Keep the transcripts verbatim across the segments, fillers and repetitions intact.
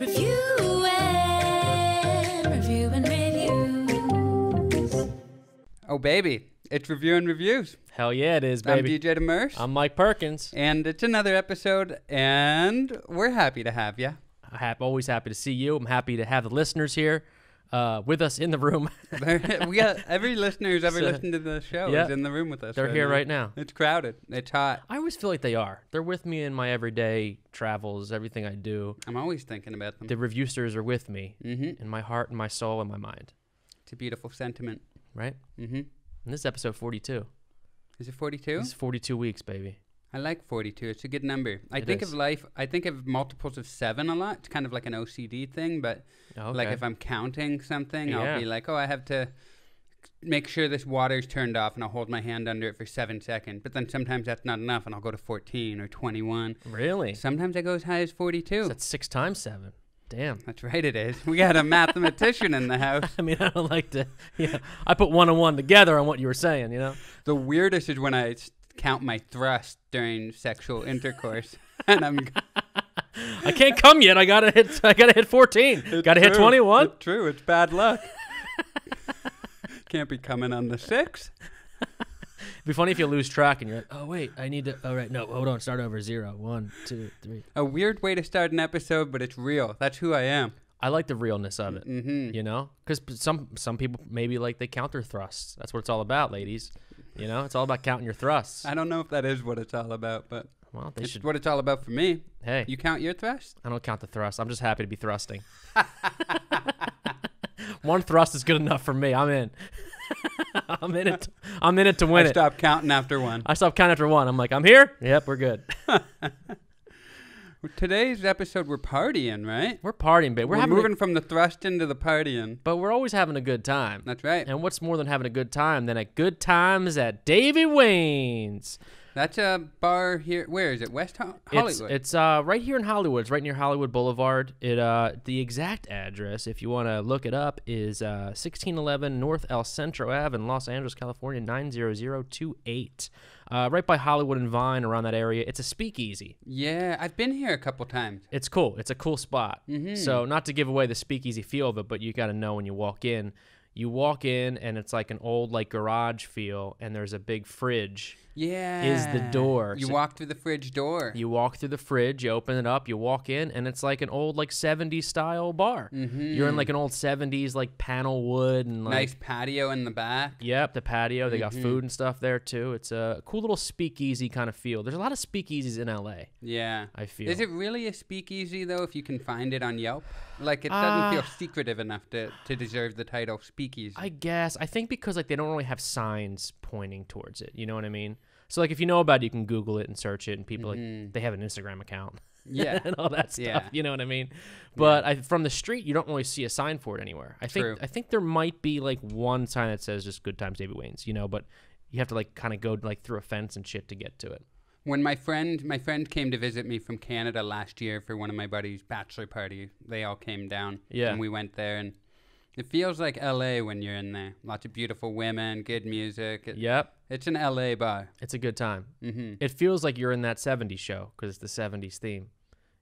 Review and review and reviews. Oh baby, it's Review and Reviews. Hell yeah, it is, baby. I'm D J Demers. I'm Mike Perkins. And it's another episode, and we're happy to have you. I'm always happy to see you. I'm happy to have the listeners here uh, with us in the room. We got every listener who's ever so, listened to the show yeah, is in the room with us. They're right here now. Right now. It's crowded. It's hot. I always feel like they are. They're with me in my everyday travels, everything I do. I'm always thinking about them. The reviewsters are with me mm-hmm. in my heart and my soul and my mind. It's a beautiful sentiment. Right? Mm-hmm. And this is episode forty-two. Is it forty-two? It's forty-two weeks, baby. I like forty-two. It's a good number. I it think is. of life, I think of multiples of seven a lot. It's kind of like an O C D thing, but oh, okay. like if I'm counting something, yeah. I'll be like, oh, I have to make sure this water's turned off, and I'll hold my hand under it for seven seconds. But then sometimes that's not enough, and I'll go to fourteen or twenty-one. Really? Sometimes I go as high as forty-two. So that's six times seven. Damn. That's right, it is. We got a mathematician in the house. I mean, I don't like to, yeah. I put one on one together on what you were saying, you know? The weirdest is when I count my thrust during sexual intercourse. And I'm... I can't come yet. I gotta hit, I gotta hit fourteen. It's gotta true. Hit twenty-one. It's true. It's bad luck. Can't be coming on the six. It'd be funny if you lose track and you're like, oh, wait, I need to, all right, no, hold on, start over, zero, one, two, three. A weird way to start an episode, but it's real. That's who I am. I like the realness of it, mm-hmm. you know? Because some some people maybe like they count their thrusts. That's what it's all about, ladies. You know, it's all about counting your thrusts. I don't know if that is what it's all about, but well, they it's should... what it's all about for me. Hey. You count your thrust? I don't count the thrust. I'm just happy to be thrusting. One thrust is good enough for me. I'm in. I'm in it. I'm in it to win it. I stopped it. counting after one. I stopped counting after one. I'm like, I'm here. Yep, we're good. Today's episode, we're partying, right? We're partying, babe. We're, we're moving a... from the thrust into the partying. But we're always having a good time. That's right. And what's more than having a good time than at good times at Davey Wayne's? That's a bar here. Where is it? West Ho Hollywood. It's, it's uh, right here in Hollywood. It's right near Hollywood Boulevard. It uh, the exact address, if you want to look it up, is uh, sixteen eleven North El Centro Ave in Los Angeles, California, nine zero zero two eight. Uh, right by Hollywood and Vine, around that area. It's a speakeasy. Yeah, I've been here a couple times. It's cool. It's a cool spot. Mm-hmm. So not to give away the speakeasy feel of it, but you got to know when you walk in. You walk in and it's like an old like garage feel, and there's a big fridge. Yeah, is the door. You so walk through the fridge door. You walk through the fridge. You open it up. You walk in, and it's like an old like seventies style bar. Mm-hmm. You're in like an old seventies like panel wood and like, nice patio in the back. Yep, the patio. They mm-hmm. got food and stuff there too. It's a cool little speakeasy kind of feel. There's a lot of speakeasies in L A. Yeah, I feel. Is it really a speakeasy though? If you can find it on Yelp, like it doesn't uh, feel secretive enough to to deserve the title speakeasy. I guess I think because like they don't really have signs pointing towards it. You know what I mean? So, like, if you know about it, you can Google it and search it, and people, mm-hmm. like, they have an Instagram account. Yeah. And all that stuff, yeah. You know what I mean? But yeah. I, from the street, you don't really see a sign for it anywhere. I True. think I think there might be, like, one sign that says just Good Times Davey Wayne's, you know, but you have to, like, kind of go, like, through a fence and shit to get to it. When my friend, my friend came to visit me from Canada last year for one of my buddies' bachelor party, they all came down. Yeah. And we went there, and it feels like L A when you're in there. Lots of beautiful women, good music. It, yep. It's an L A bar. It's a good time. Mm-hmm. It feels like you're in That seventies Show because it's the seventies theme.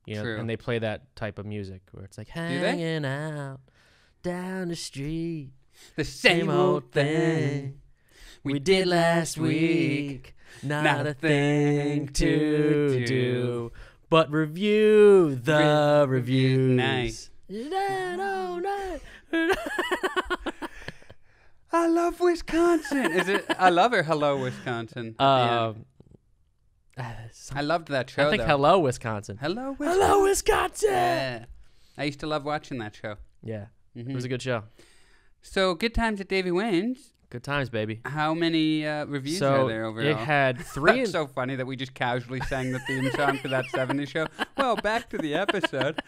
You know, True. And they play that type of music where it's like hanging out down the street. The same, same old thing we did last week. Not, Not a thing, thing to do. do. But review the Re reviews. Nice. I love Wisconsin. Is it? I love it. Hello, Wisconsin. Uh, I loved that show. I think though. Hello, Wisconsin. Hello, Wisconsin. Hello, Wisconsin. Yeah. I used to love watching that show. Yeah, mm-hmm. It was a good show. So, good times at Davey Wayne's. Good times, baby. How many uh, reviews so are there overall? It had three. That's so funny that we just casually sang the theme song for That seventies Show. Well, back to the episode.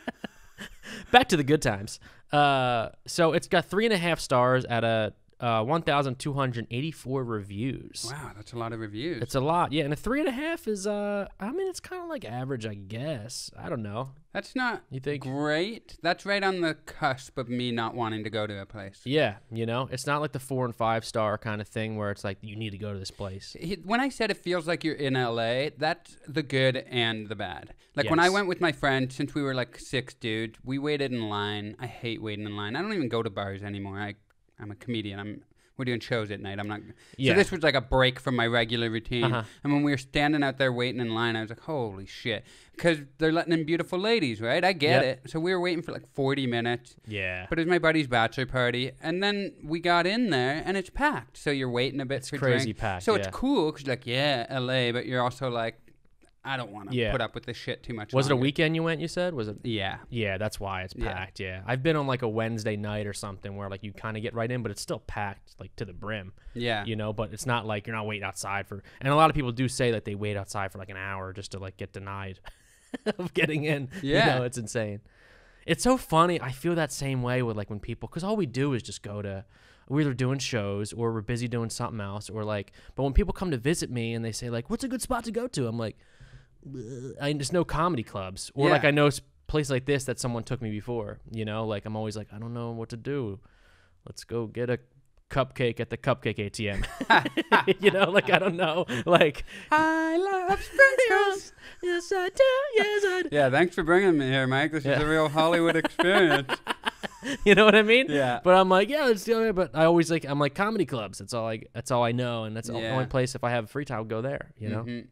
Back to the good times. Uh, so it's got three and a half stars at a uh, one thousand two hundred eighty-four reviews. Wow, that's a lot of reviews. It's a lot, yeah. And a three and a half is, uh, I mean, it's kind of like average, I guess. I don't know. That's not you think? great. That's right on the cusp of me not wanting to go to a place. Yeah, you know, it's not like the four and five star kind of thing where it's like, you need to go to this place. When I said it feels like you're in L A, that's the good and the bad. Like yes. when I went with my friend, since we were like six dudes, we waited in line. I hate waiting in line. I don't even go to bars anymore. I, I'm a comedian. I'm We're doing shows at night. I'm not. Yeah. So this was like a break from my regular routine. Uh-huh. And when we were standing out there waiting in line, I was like, holy shit. Because they're letting in beautiful ladies, right? I get yep. it. So we were waiting for like forty minutes. Yeah. But it was my buddy's bachelor party. And then we got in there and it's packed. So you're waiting a bit it's for drinks. It's crazy packed. So yeah. it's cool because you're like, yeah, L A. But you're also like, I don't want to yeah. put up with this shit too much. Was longer. It a weekend you went, you said? Was it? Yeah. Yeah, that's why it's packed, yeah. yeah. I've been on like a Wednesday night or something where like you kind of get right in, but it's still packed like to the brim. Yeah. You know, but it's not like you're not waiting outside for, and a lot of people do say that they wait outside for like an hour just to like get denied of getting in. Yeah. You know, it's insane. It's so funny. I feel that same way with like when people, because all we do is just go to, we're either doing shows or we're busy doing something else or like, but when people come to visit me and they say like, what's a good spot to go to? I'm like, I mean, there's no comedy clubs or yeah. like I know place like this that someone took me before, you know, like I'm always like, I don't know what to do. Let's go get a cupcake at the cupcake A T M. You know, like I don't know, like I love sprinkles. Yes I do. Yes I do. Yeah, thanks for bringing me here, Mike. This yeah. is a real Hollywood experience. You know what I mean? Yeah. But I'm like, yeah, let's do it. But I always like, I'm like comedy clubs. That's all I, that's all I know, and that's yeah. the only place if I have free time I'll go there. You know. Mm-hmm.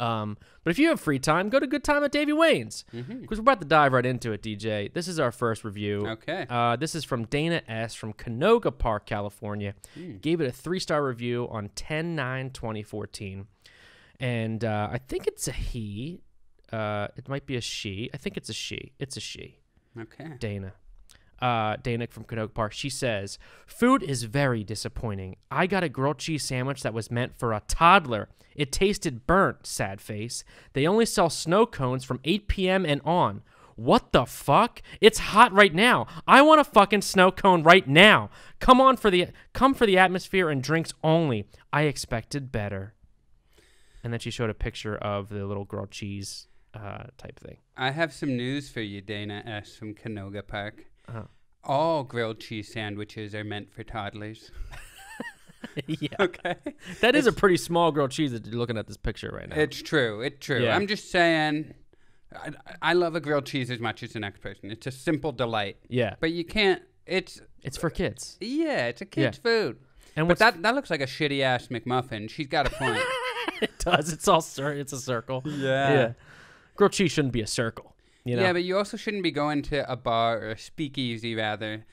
Um, but if you have free time, go to Good Time at Davey Wayne's because mm-hmm. we're about to dive right into it, D J. This is our first review. Okay. Uh, this is from Dana S. from Canoga Park, California. Mm. Gave it a three-star review on ten nine twenty fourteen. And uh, I think it's a he. Uh, it might be a she. I think it's a she. It's a she. Okay. Dana. Uh, Dana from Canoga Park. She says, food is very disappointing. I got a grilled cheese sandwich that was meant for a toddler. It tasted burnt, sad face. They only sell snow cones from eight p m and on. What the fuck? It's hot right now. I want a fucking snow cone right now. Come on for the, come for the atmosphere and drinks only. I expected better. And then she showed a picture of the little grilled cheese uh, type thing. I have some news for you, Dana S. from Canoga Park. Uh-huh. All grilled cheese sandwiches are meant for toddlers. Yeah. Okay. That is it's, a pretty small grilled cheese that you're looking at this picture right now. It's true. It's true. Yeah. I'm just saying, I, I love a grilled cheese as much as the next person. It's a simple delight. Yeah. But you can't, it's... It's for kids. Yeah, it's a kid's yeah. food. And but that, that looks like a shitty-ass McMuffin. She's got a point. It does. It's all, it's a circle. Yeah. yeah. Grilled cheese shouldn't be a circle. You know? Yeah, but you also shouldn't be going to a bar or a speakeasy, rather,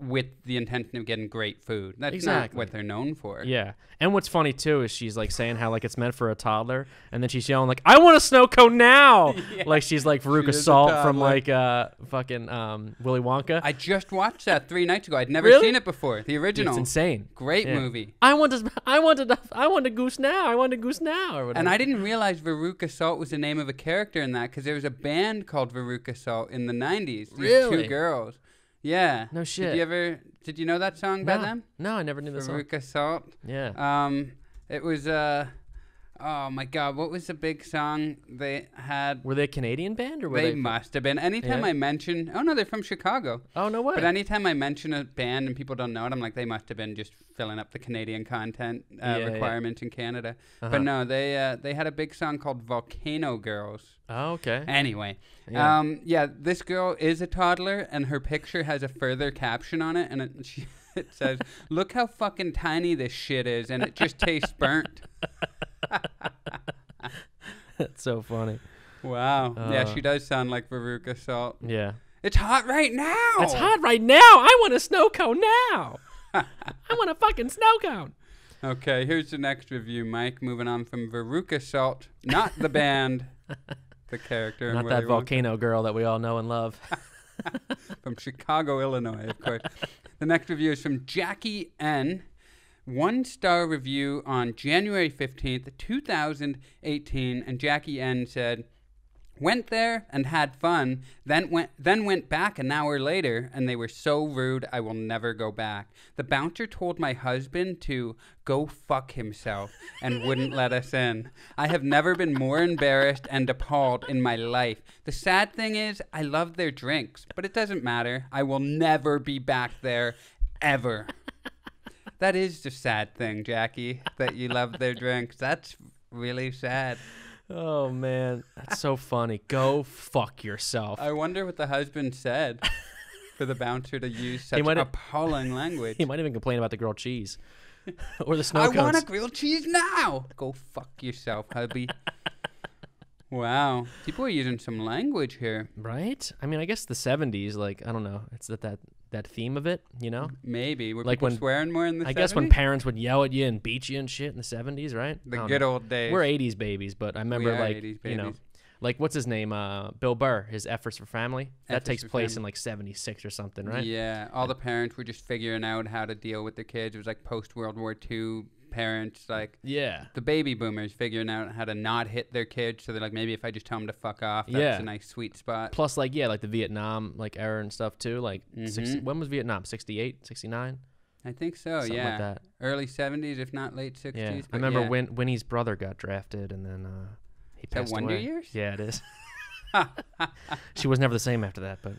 with the intention of getting great food. That's exactly. not what they're known for. Yeah. And what's funny, too, is she's, like, saying how, like, it's meant for a toddler, and then she's yelling, like, I want a snow cone now! Yeah. Like, she's, like, Veruca Salt from, like, uh, fucking um, Willy Wonka. I just watched that three nights ago. I'd never really? seen it before. The original. It's insane. Great yeah. movie. I want to, I want to, I want a goose now. I want a goose now. Or whatever. And I didn't realize Veruca Salt was the name of a character in that, because there was a band called Veruca Salt in the nineties. Really? Two girls. Yeah. No shit. Did you ever? Did you know that song no. by them? No, I never knew the song. Veruca Salt. Yeah. Um, it was uh, oh my god, what was the big song they had? Were they a Canadian band or were they? They must have been. Anytime yeah. I mention, oh no, they're from Chicago. Oh no way. But anytime I mention a band and people don't know it, I'm like, they must have been just filling up the Canadian content uh, yeah, requirements yeah. in Canada. Uh-huh. But no, they uh, they had a big song called Volcano Girls. Oh, okay. Anyway, yeah. Um, yeah, this girl is a toddler, and her picture has a further caption on it, and it, she, it says, look how fucking tiny this shit is, and it just tastes burnt. That's so funny. Wow. Uh, yeah, she does sound like Veruca Salt. Yeah. It's hot right now. It's hot right now. I want a snow cone now. I want a fucking snow cone. Okay, here's the next review, Mike. Moving on from Veruca Salt, not the band. The character. Not that volcano girl that we all know and love. From Chicago, Illinois, of course. The next review is from Jackie N. One-star review on January fifteenth, two thousand eighteen. And Jackie N said, Went there and had fun, then went then went back an hour later, and they were so rude I will never go back. The bouncer told my husband to go fuck himself and wouldn't let us in. I have never been more embarrassed and appalled in my life. The sad thing is I love their drinks, but it doesn't matter. I will never be back there, ever. That is the sad thing, Jackie, that you love their drinks. That's really sad. Oh, man. That's so funny. Go fuck yourself. I wonder what the husband said for the bouncer to use such appalling language. He might even complain about the grilled cheese or the snow cones. I want a grilled cheese now. Go fuck yourself, hubby. Wow. People are using some language here. Right? I mean, I guess the seventies, like, I don't know. It's that that, that theme of it, you know? Maybe. Were like people when, swearing more in the I seventies? I guess when parents would yell at you and beat you and shit in the seventies, right? The good know. old days. We're eighties babies, but I remember, like, you know, like, what's his name? Uh, Bill Burr, his Efforts for Family. That Efforts takes place family. in, like, seventy-six or something, right? Yeah. All the parents were just figuring out how to deal with their kids. It was, like, post-World War Two parents, like, yeah, the baby boomers figuring out how to not hit their kids, so they're like, maybe if I just tell them to fuck off, that's yeah. a nice sweet spot. Plus, like, yeah, like the Vietnam, like, era and stuff too, like, mm-hmm. sixty, when was Vietnam, sixty-eight, sixty-nine? I think so. Something yeah like that. Early seventies, if not late sixties. Yeah. I remember yeah. when Winnie's brother got drafted, and then uh he is passed that Wonder away. Years? Yeah, it is. She was never the same after that, but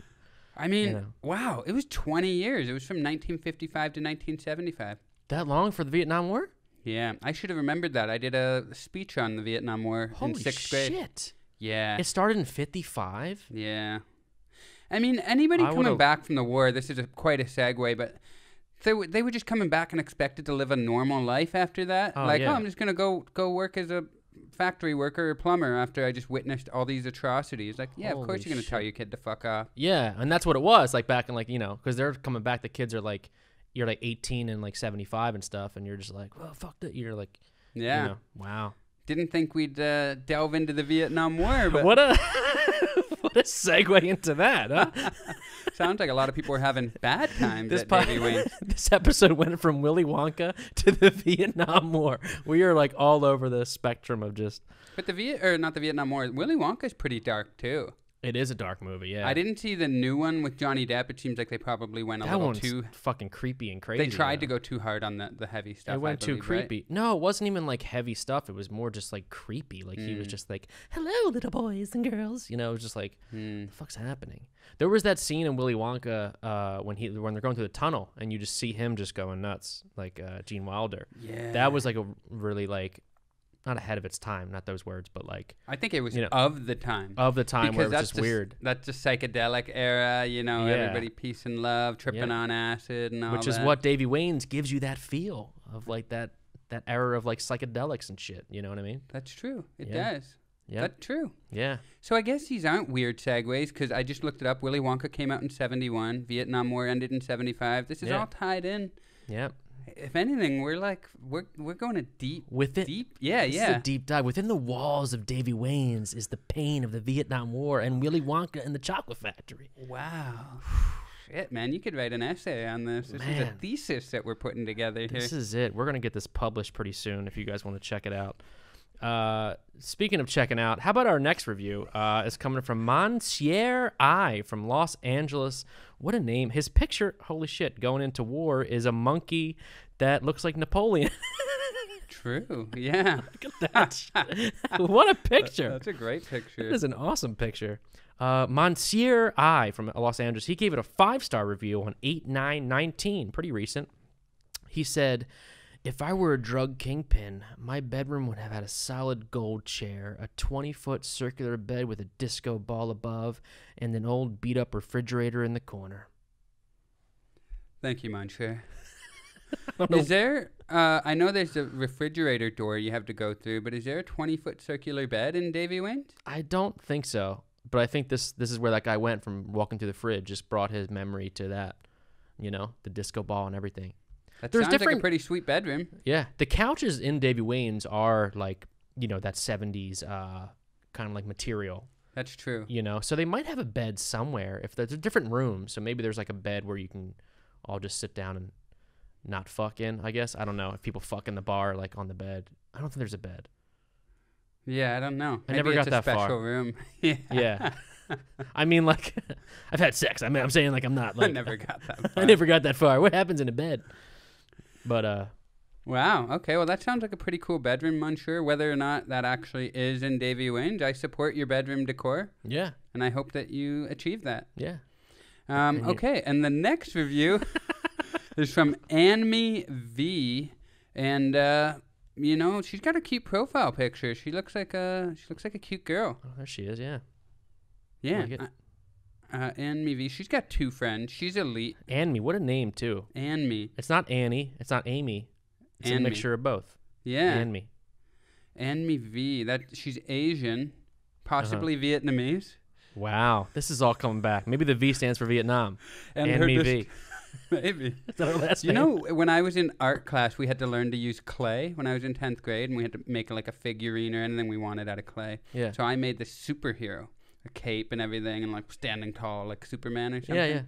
I mean, you know. Wow, it was twenty years. It was from nineteen fifty-five to nineteen seventy-five. That long for the Vietnam War? Yeah, I should have remembered that. I did a speech on the Vietnam War Holy in sixth grade. Holy shit. Yeah. It started in fifty-five? Yeah. I mean, anybody I coming would've... back from the war, this is a, quite a segue, but they, w they were just coming back and expected to live a normal life after that. Oh, like, yeah. oh, I'm just going to go go work as a factory worker or plumber after I just witnessed all these atrocities. Like, yeah, Holy of course you're going to tell your kid to fuck off. Yeah, and that's what it was, like, back in, like, you know, because they're coming back, the kids are, like, you're like eighteen and like seventy-five and stuff, and you're just like, well, fuck that. You're like, yeah, you know, wow. Didn't think we'd uh, delve into the Vietnam War, but what a what a segue into that, huh? Sounds like a lot of people are having bad times. This, this episode went from Willy Wonka to the Vietnam War. We are like all over the spectrum of just. But the Viet or not the Vietnam War. Willy Wonka's pretty dark too. It is a dark movie, yeah. I didn't see the new one with Johnny Depp. It seems like they probably went a that little one's too fucking creepy and crazy. They tried though. to go too hard on the, the heavy stuff. It went I believe, too creepy. Right? No, it wasn't even like heavy stuff. It was more just like creepy. Like mm. he was just like, "Hello, little boys and girls." You know, it was just like, mm. "What the fuck's happening?" There was that scene in Willy Wonka uh, when he when they're going through the tunnel and you just see him just going nuts, like uh, Gene Wilder. Yeah, that was like a really like. Not ahead of its time, not those words, but like I think it was you know, of the time, of the time because where it was that's just the, weird. That's the psychedelic era, you know, yeah. everybody peace and love, tripping yeah. on acid and all that. Which is that. what Davey Wayne's gives you that feel of like that that era of like psychedelics and shit. You know what I mean? That's true. It yeah. does. Yeah, that's true. Yeah. So I guess these aren't weird segues because I just looked it up. Willy Wonka came out in seventy-one. Vietnam War ended in seventy-five. This is yeah. all tied in. Yeah. If anything, we're like we're we're going a deep with it. Deep, yeah, this yeah. Is a deep dive within the walls of Davey Wayne's is the pain of the Vietnam War and Willy Wonka and the Chocolate Factory. Wow, shit, man, you could write an essay on this. This man. is a thesis that we're putting together here. This is it. We're gonna get this published pretty soon. If you guys want to check it out. Uh, speaking of checking out, how about our next review? Uh, it's coming from Monsieur I from Los Angeles. What a name. His picture, holy shit, going into war is a monkey that looks like Napoleon. True, yeah. Look at that. What a picture. That's a great picture. That is an awesome picture. Uh, Monsieur I from Los Angeles, he gave it a five-star review on eight nine nineteen, pretty recent. He said, "If I were a drug kingpin, my bedroom would have had a solid gold chair, a twenty-foot circular bed with a disco ball above, and an old beat-up refrigerator in the corner." Thank you, Monsieur. Is there, uh, I know there's a refrigerator door you have to go through, but is there a twenty-foot circular bed in Davey Wayne's? I don't think so, but I think this, this is where that guy went from walking through the fridge, just brought his memory to that, you know, the disco ball and everything. That There's sounds different, like a pretty sweet bedroom. Yeah. The couches in Davey Wayne's are like, you know, that seventies uh, kind of like material. That's true. You know, so they might have a bed somewhere. If there's a different room, so maybe there's like a bed where you can all just sit down and not fuck in, I guess. I don't know if people fuck in the bar, like on the bed. I don't think there's a bed. Yeah, I don't know. I Maybe never got it's a that special far. Room. Yeah. Yeah. I mean, like, I've had sex. I mean, I'm saying, like, I'm not. Like, I never got that far. I never got that far. What happens in a bed? But, uh. Wow. Okay. Well, that sounds like a pretty cool bedroom, Monsieur. Whether or not that actually is in Davey Wayne's, I support your bedroom decor. Yeah. And I hope that you achieve that. Yeah. Um, and okay. And the next review is from Anmi V. And, uh, you know, she's got a cute profile picture. She looks like a, she looks like a cute girl. Oh, there she is. Yeah. Yeah. Like uh, uh, Anmi V. She's got two friends. She's elite. Anmi. What a name, too. Anmi. It's not Annie. It's not Amy. It's Anmi. A mixture of both. Yeah. Anmi. Anmi V. That she's Asian, possibly uh-huh. Vietnamese. Wow. This is all coming back. Maybe the V stands for Vietnam. And Anmi V. Maybe. That's our last you name. Know, when I was in art class, we had to learn to use clay when I was in tenth grade, and we had to make like a figurine or anything we wanted out of clay. Yeah. So I made this superhero, a cape and everything, and like standing tall like Superman or something. Yeah, yeah.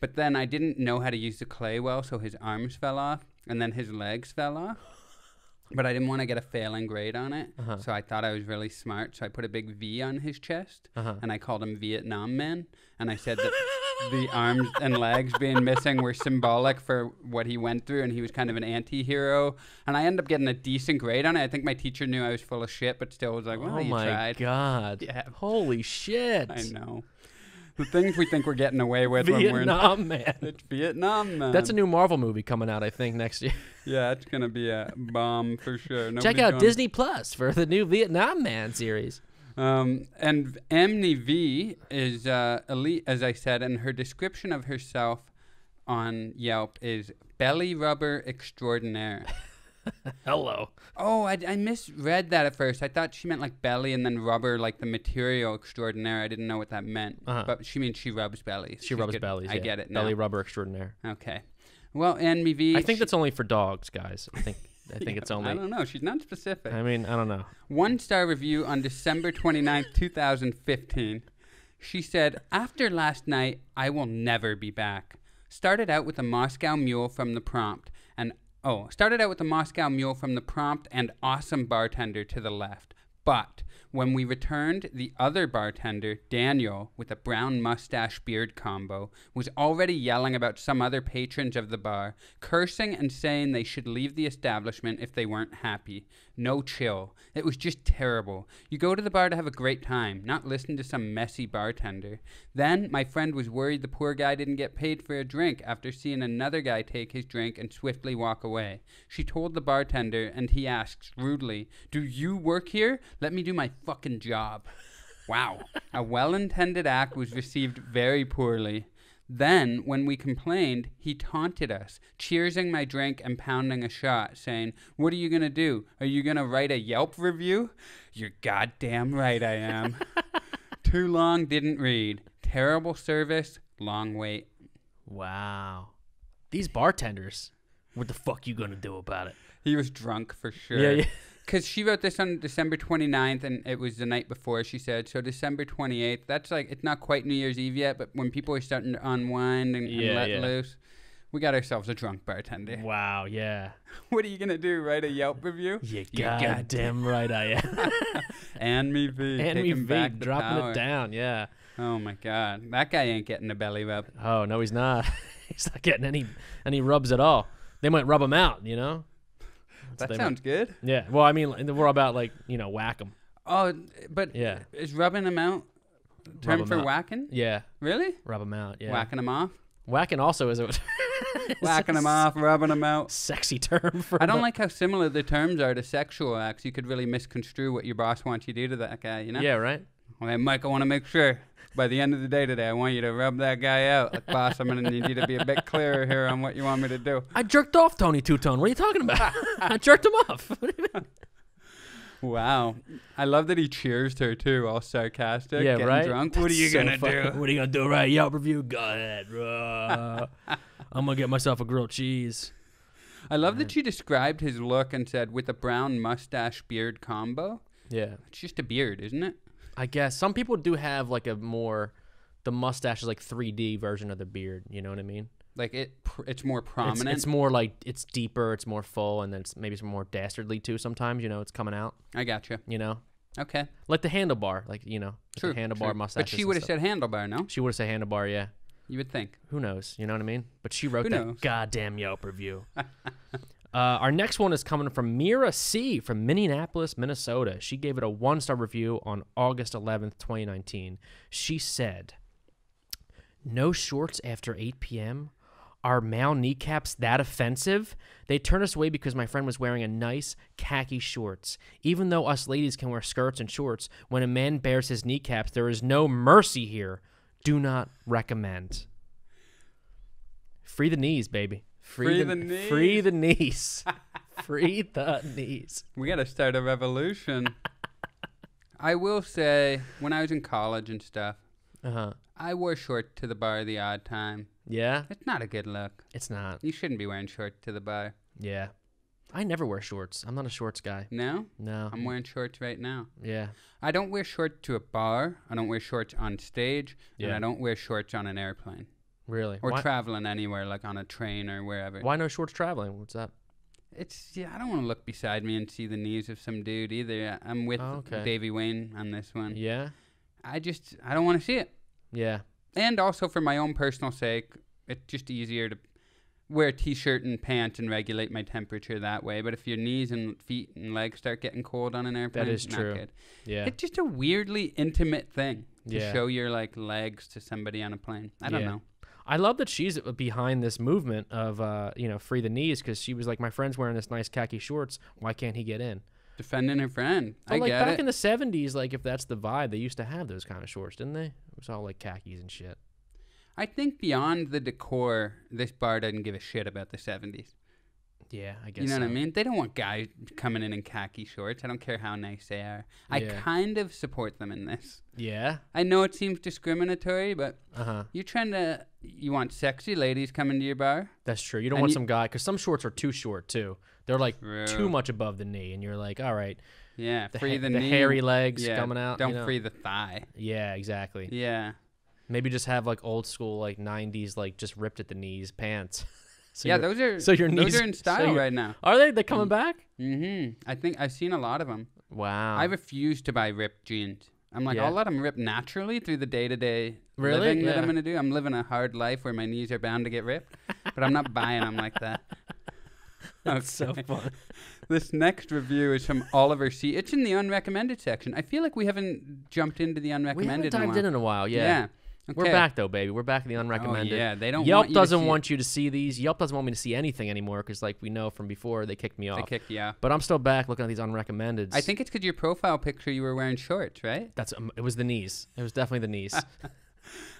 But then I didn't know how to use the clay well, so his arms fell off. And then his legs fell off, but I didn't want to get a failing grade on it, uh-huh. so I thought I was really smart. So I put a big V on his chest, uh-huh. and I called him Vietnam Man, and I said that the arms and legs being missing were symbolic for what he went through, and he was kind of an anti-hero. And I ended up getting a decent grade on it. I think my teacher knew I was full of shit, but still was like, "Well, oh you my tried." God! Yeah. Holy shit! I know. The things we think we're getting away with Vietnam, when we're in... Vietnam, man. It's Vietnam, man. That's a new Marvel movie coming out, I think, next year. Yeah, it's going to be a bomb for sure. Nobody's Check out going... Disney Plus for the new Vietnam Man series. Um, and Anmi V is uh, elite, as I said, and her description of herself on Yelp is belly rubber extraordinaire. Hello. Oh, I, I misread that at first. I thought she meant like belly and then rubber, like the material extraordinaire. I didn't know what that meant. Uh-huh. But she means she rubs bellies. She She's rubs good. bellies. I yeah. get it now. Belly rubber extraordinaire. Okay. Well, Anmi V. I think she... that's only for dogs, guys. I think I think yeah, it's only. I don't know. She's not specific. I mean, I don't know. One star review on December twenty-ninth, two thousand fifteen. She said, "After last night, I will never be back. Started out with a Moscow mule from the prompt and." Oh, started out with the Moscow mule from the prompt and awesome bartender to the left. But when we returned, the other bartender, Daniel, with a brown mustache beard combo, was already yelling about some other patrons of the bar, cursing and saying they should leave the establishment if they weren't happy. No chill. It was just terrible. You go to the bar to have a great time, not listen to some messy bartender. Then my friend was worried the poor guy didn't get paid for a drink after seeing another guy take his drink and swiftly walk away. She told the bartender, and he asks rudely, "Do you work here? Let me do my fucking job." Wow. A well-intended act was received very poorly. Then, when we complained, he taunted us, cheersing my drink and pounding a shot, saying, "What are you going to do? Are you going to write a Yelp review?" You're goddamn right I am. Too long, didn't read. Terrible service, long wait. Wow. These bartenders, what the fuck you going to do about it? He was drunk for sure. Yeah, yeah. Because she wrote this on December twenty-ninth, and it was the night before, she said. So December twenty-eighth, that's like, it's not quite New Year's Eve yet, but when people are starting to unwind and, yeah, and let yeah. loose, we got ourselves a drunk bartender. Wow, yeah. What are you going to do, write a Yelp review? You God goddamn right I am. And me V. And me V, dropping power. It down, yeah. Oh, my God. That guy ain't getting a belly rub. Oh, no, he's not. He's not getting any, any rubs at all. They might rub him out, you know? That so sounds might, good. Yeah. Well, I mean, we're about like, you know, whack them. Oh, but yeah. Is rubbing them out term Rub for out. whacking? Yeah. Really? Rub them out, yeah. Whacking them off? Whacking also is a... whacking them off, rubbing them out. Sexy term for... I don't them. like how similar the terms are to sexual acts. You could really misconstrue what your boss wants you to do to that guy, you know? Yeah, right? Well, hey, Mike, I want to make sure by the end of the day today, I want you to rub that guy out. Like, boss, I'm going to need you to be a bit clearer here on what you want me to do. I jerked off Tony Two-Tone. What are you talking about? I jerked him off. Wow. I love that he cheers her, too, all sarcastic. Yeah, right? Drunk. What are you so going to do? What are you going to do, right? Yelp review? Go ahead, bro. I'm going to get myself a grilled cheese. I love Man. that she described his look and said, with a brown mustache beard combo. Yeah. It's just a beard, isn't it? I guess some people do have like a more, the mustache is like three D version of the beard. You know what I mean? Like it, it's more prominent. It's, it's more like it's deeper, it's more full, and then it's maybe it's more dastardly too. Sometimes you know it's coming out. I gotcha. You know, Okay. Like the handlebar, like, you know, true, the handlebar mustache. But she would have said handlebar, no? She would have said handlebar, yeah. You would think. Who knows? You know what I mean? But she wrote Who that knows? goddamn Yelp review. uh, our next one is coming from Mira C from Minneapolis, Minnesota. She gave it a one-star review on August eleventh, twenty nineteen. She said, "No shorts after eight p m? Are male kneecaps that offensive? They turned us away because my friend was wearing a nice khaki shorts. Even though us ladies can wear skirts and shorts, when a man bares his kneecaps, there is no mercy here. Do not recommend." Free the knees, baby. Free, free the, the knees. Free the knees. Free the knees. We got to start a revolution. I will say, when I was in college and stuff, uh-huh. I wore shorts to the bar the odd time. Yeah? It's not a good look. It's not. You shouldn't be wearing shorts to the bar. Yeah. I never wear shorts. I'm not a shorts guy. No? No. I'm wearing shorts right now. Yeah. I don't wear shorts to a bar. I don't wear shorts on stage. Yeah. And I don't wear shorts on an airplane. Really? Or Why? traveling anywhere, like on a train or wherever. Why no shorts traveling? What's up? It's, yeah, I don't want to look beside me and see the knees of some dude either. I'm with oh, okay. Davey Wayne on this one. Yeah? I just, I don't want to see it. Yeah. And also for my own personal sake, it's just easier to wear a t-shirt and pants and regulate my temperature that way. But if your knees and feet and legs start getting cold on an airplane, that is not true. Good. Yeah. It's just a weirdly intimate thing to yeah. show your like legs to somebody on a plane. I don't yeah. know. I love that she's behind this movement of uh, you know, free the knees, because she was like, my friend's wearing this nice khaki shorts. Why can't he get in? Defending her friend. But I like get back it. in the seventies, like if that's the vibe, they used to have those kind of shorts, didn't they? It was all like khakis and shit. I think beyond the decor, this bar doesn't give a shit about the seventies. Yeah, I guess. You know so. what I mean? They don't want guys coming in in khaki shorts. I don't care how nice they are. Yeah. I kind of support them in this. Yeah. I know it seems discriminatory, but uh-huh. you're trying to. You want sexy ladies coming to your bar? That's true. You don't and want you, some guy, because some shorts are too short too. They're like true. too much above the knee, and you're like, all right. Yeah, the free the, the knee. The hairy legs yeah, coming out. Don't you know? free the thigh. Yeah, exactly. Yeah. Maybe just have like old school, like nineties, like just ripped at the knees pants. So yeah, those are so your knees, those are in style so right now. Are they? They're coming um, back? Mm-hmm. I think I've seen a lot of them. Wow. I refuse to buy ripped jeans. I'm like, yeah. I'll let them rip naturally through the day-to-day really? living yeah. that I'm going to do. I'm living a hard life where my knees are bound to get ripped, but I'm not buying them like that. That's okay. so fun. This next review is from Oliver C. It's in the unrecommended section. I feel like we haven't jumped into the unrecommended. We haven't dived in in a while. Yeah. yeah. Okay. We're back though, baby. We're back in the unrecommended. Oh, yeah, they don't. Yelp want doesn't you want you to see these. Yelp doesn't want me to see anything anymore because, like we know from before, they kicked me off. They kicked you off. But I'm still back looking at these unrecommendeds. I think it's because your profile picture you were wearing shorts, right? That's um, it was the knees. It was definitely the knees.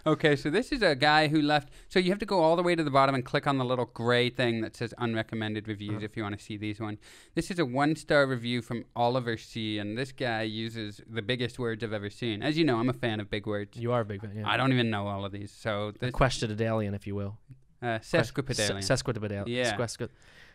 Okay, so this is a guy who left. So you have to go all the way to the bottom and click on the little gray thing that says unrecommended reviews uh-huh. if you want to see these ones. This is a one-star review from Oliver C, and this guy uses the biggest words I've ever seen. As you know, I'm a fan of big words. You are a big fan, yeah. I don't even know all of these. So this questadillion, if you will. Uh, sesquipedalian. Se sesquipedalian. Yeah. Sesquip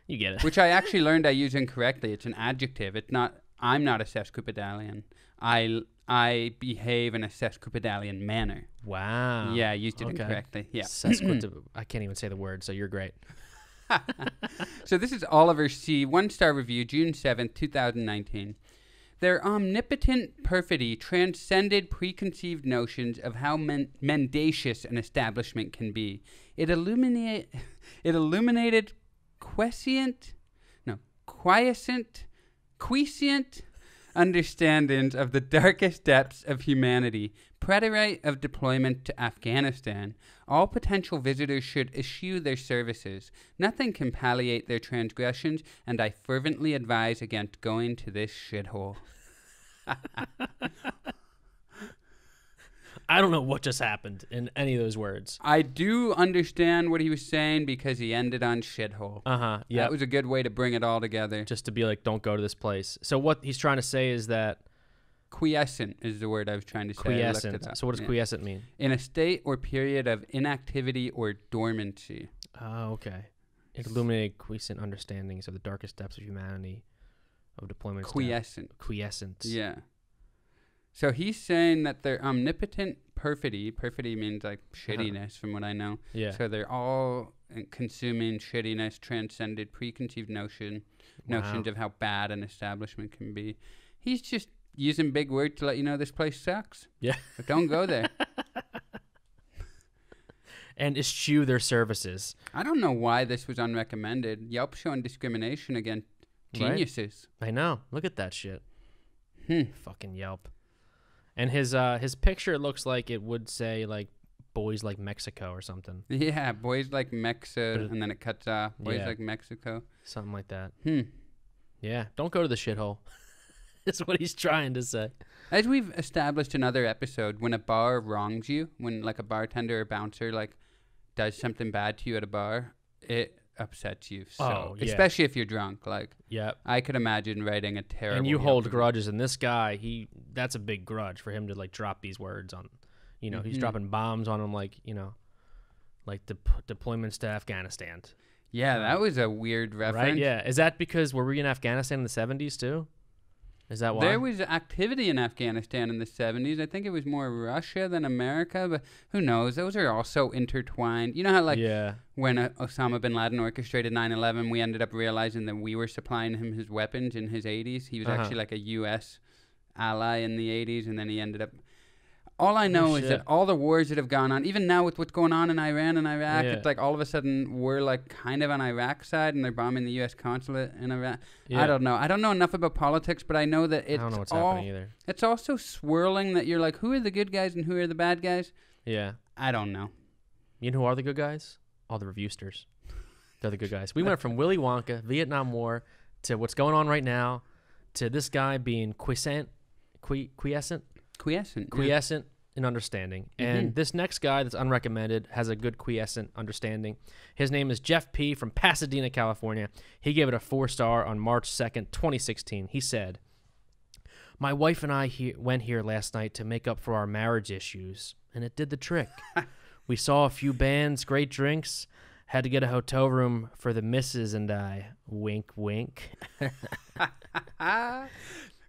you get it. Which I actually learned I use incorrectly. It's an adjective. It's not. I'm not a sesquipedalian. I... I behave in a sesquipedalian manner. Wow. Yeah, I used it okay. incorrectly. Yeah. Sesquipedalian. I can't even say the word, so you're great. So this is Oliver C. One-star review, June seventh, two thousand nineteen. Their omnipotent perfidy transcended preconceived notions of how men mendacious an establishment can be. It, illuminate, it illuminated quiescent, no, quiescent, quiescent, understandings of the darkest depths of humanity, preterite of deployment to Afghanistan. All potential visitors should eschew their services. Nothing can palliate their transgressions, and I fervently advise against going to this shithole. I don't know what just happened in any of those words. I do understand what he was saying because he ended on shithole. Uh-huh, yeah. That was a good way to bring it all together. Just to be like, don't go to this place. So what he's trying to say is that... Quiescent is the word I was trying to say. Quiescent. So what does yeah. quiescent mean? In a state or period of inactivity or dormancy. Oh, okay. It illuminated quiescent understandings of the darkest depths of humanity, of deployment. Quiescent. Quiescence. Yeah. So he's saying that their omnipotent perfidy, perfidy means like shittiness from what I know. Yeah. So they're all consuming shittiness, transcended preconceived notion, wow. notions of how bad an establishment can be. He's just using big words to let you know this place sucks. Yeah. But don't go there. And eschew their services. I don't know why this was unrecommended. Yelp showing discrimination against geniuses. Right? I know. Look at that shit. Hmm. Fucking Yelp. And his uh, his picture looks like it would say, like, boys like Mexico or something. Yeah, boys like Mexico, and then it cuts off. Boys yeah. like Mexico. Something like that. Hmm. Yeah, don't go to the shithole. That's what he's trying to say. As we've established in another episode, when a bar wrongs you, when like a bartender or bouncer like does something bad to you at a bar, it upsets you. So, oh, yeah. Especially if you're drunk. Like, yep. I could imagine writing a terrible. And you hold grudges, and this guy, he that's a big grudge for him to like drop these words on. You know, mm-hmm. he's dropping bombs on them, like, you know, like de deployments to Afghanistan. Yeah, that was a weird reference. Right? Yeah. Is that because were we in Afghanistan in the seventies too? Is that why? There was activity in Afghanistan in the seventies. I think it was more Russia than America, but who knows? Those are all so intertwined. You know how, like, yeah. when uh, Osama bin Laden orchestrated nine eleven, we ended up realizing that we were supplying him his weapons in his eighties. He was uh-huh. actually like a U S ally in the eighties, and then he ended up... All I know oh, is that all the wars that have gone on, even now with what's going on in Iran and Iraq, yeah. it's like all of a sudden we're like kind of on Iraq's side and they're bombing the U S consulate in Iraq. Yeah. I don't know. I don't know enough about politics, but I know that it's I don't know what's all, happening either. It's also swirling that you're like, who are the good guys and who are the bad guys? Yeah. I don't know. You know who are the good guys? All the reviewsters. They're the good guys. We went from Willy Wonka, Vietnam War, to what's going on right now, to this guy being quiescent, qui quiescent? Quiescent. Quiescent. Yeah. An understanding. Mm-hmm. And this next guy that's unrecommended has a good quiescent understanding. His name is Jeff P from Pasadena, California. He gave it a four star on March second, twenty sixteen. He said, "My wife and I he went here last night to make up for our marriage issues, and it did the trick. We saw a few bands, great drinks, had to get a hotel room for the missus and I. Wink, wink."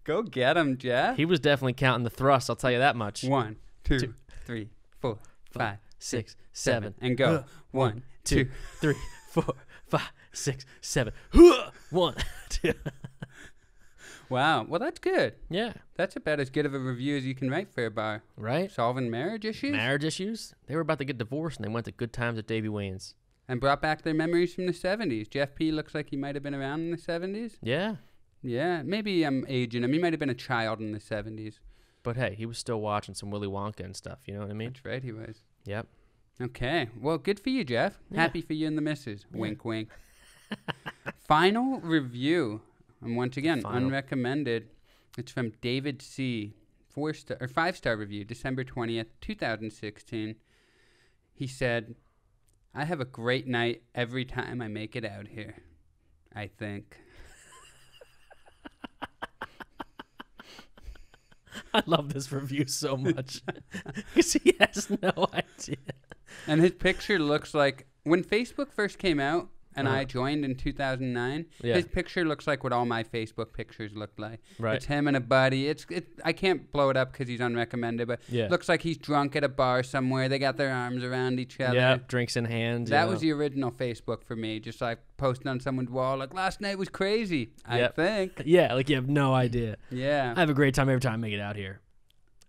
Go get him, Jeff. He was definitely counting the thrust, I'll tell you that much. One. Two, two, three, four, five, six, seven, and go. Uh, one, two, three, four, five, six, seven. One, two. Wow. Well, that's good. Yeah. That's about as good of a review as you can write for a bar. Right. Solving marriage issues? Marriage issues. They were about to get divorced, and they went to good times at Davey Wayne's. And brought back their memories from the seventies. Jeff P. looks like he might have been around in the seventies. Yeah. Yeah. Maybe I'm aging him. He might have been a child in the seventies. But hey, he was still watching some Willy Wonka and stuff. You know what I mean? That's right, he was. Yep. Okay. Well, good for you, Jeff. Yeah. Happy for you and the missus. Yeah. Wink, wink. Final review. And once again, Final. unrecommended. It's from David C. Four star, or five-star review, December twentieth, two thousand sixteen. He said, "I have a great night every time I make it out here, I think." I love this review so much because he has no idea. And his picture looks like when Facebook first came out and uh-huh. I joined in two thousand nine, yeah. his picture looks like what all my Facebook pictures looked like. Right. It's him and a buddy. It's it, I can't blow it up because he's unrecommended, but yeah. it looks like he's drunk at a bar somewhere. They got their arms around each other. Yeah, drinks in hand. That yeah. was the original Facebook for me, just like posting on someone's wall, like, last night was crazy, I yep. think. Yeah, like you have no idea. Yeah. I have a great time every time I make it out here,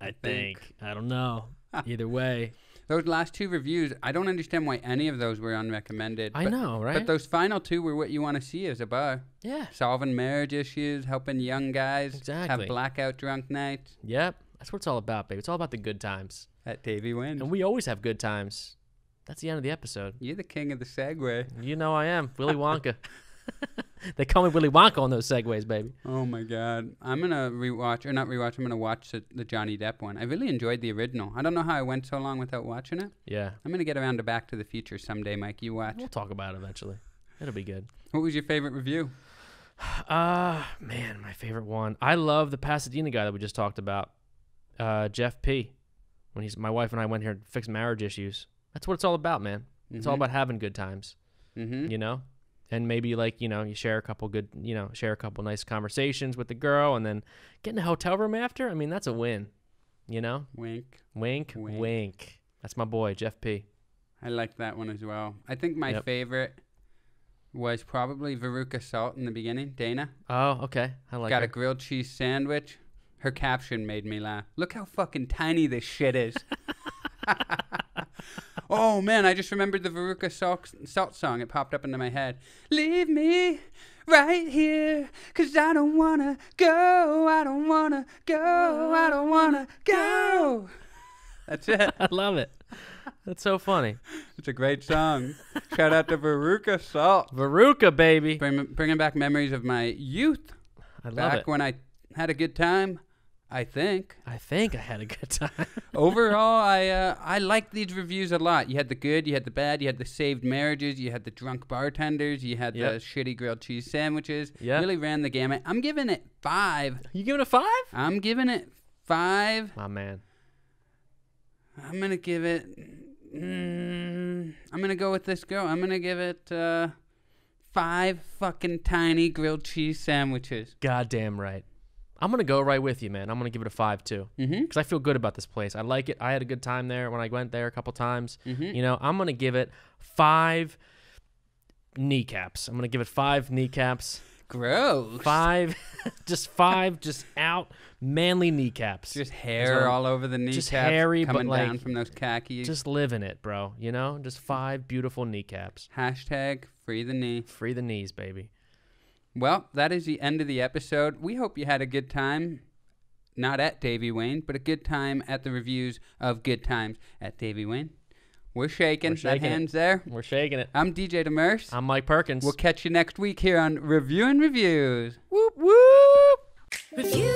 I, I think. think. I don't know. Either way. Those last two reviews, I don't understand why any of those were unrecommended. I but, know, right? But those final two were what you want to see as a bar. Yeah. Solving marriage issues, helping young guys exactly. have blackout drunk nights. Yep. That's what it's all about, baby. It's all about the good times. At Davey Wayne's. And we always have good times. That's the end of the episode. You're the king of the segue. You know I am. Willy Wonka. They call me Willy Wonka on those segues, baby. Oh, my God. I'm going to rewatch, or not rewatch, I'm going to watch the, the Johnny Depp one. I really enjoyed the original. I don't know how I went so long without watching it. Yeah. I'm going to get around to Back to the Future someday, Mike. You watch. We'll talk about it eventually. It'll be good. What was your favorite review? Uh, man, my favorite one. I love the Pasadena guy that we just talked about, uh, Jeff P. When he's, my wife and I went here to fix marriage issues. That's what it's all about, man. Mm-hmm. It's all about having good times, mm-hmm. you know? And maybe, like, you know, you share a couple good, you know, share a couple nice conversations with the girl and then get in a hotel room after. I mean, that's a win, you know? Wink. Wink, wink. wink. That's my boy, Jeff P. I like that one as well. I think my yep. favorite was probably Veruca Salt in the beginning, Dana. Oh, okay. I like Got her. a grilled cheese sandwich. Her caption made me laugh. Look how fucking tiny this shit is. Oh, man, I just remembered the Veruca Salt song. It popped up into my head. Leave me right here, because I don't want to go. I don't want to go. I don't want to go. That's it. I love it. That's so funny. It's a great song. Shout out to Veruca Salt. Veruca, baby. Bring, bringing back memories of my youth. I love back it. Back when I had a good time. I think. I think I had a good time. Overall, I uh, I liked these reviews a lot. You had the good, you had the bad, you had the saved marriages, you had the drunk bartenders, you had yep. the shitty grilled cheese sandwiches. Yep. Really ran the gamut. I'm giving it five. You giving it five? I'm giving it five. My man. I'm going to give it... Mm, I'm going to go with this girl. I'm going to give it uh, five fucking tiny grilled cheese sandwiches. Goddamn right. I'm going to go right with you, man. I'm going to give it a five, too, because mm-hmm. I feel good about this place. I like it. I had a good time there when I went there a couple times. Mm-hmm. You know, I'm going to give it five kneecaps. I'm going to give it five kneecaps. Gross. Five, just five, just out, manly kneecaps. Just hair so, all over the kneecaps. Just hairy, coming but down like, from those khakis. Just living it, bro. You know, just five beautiful kneecaps. Hashtag free the knee. Free the knees, baby. Well, that is the end of the episode. We hope you had a good time, not at Davey Wayne, but a good time at the reviews of Good Times at Davey Wayne. We're shaking. We're shaking that hand's it. There. We're shaking it. I'm D J Demers. I'm Mike Perkins. We'll catch you next week here on Reviewing Reviews. Whoop, whoop. Review.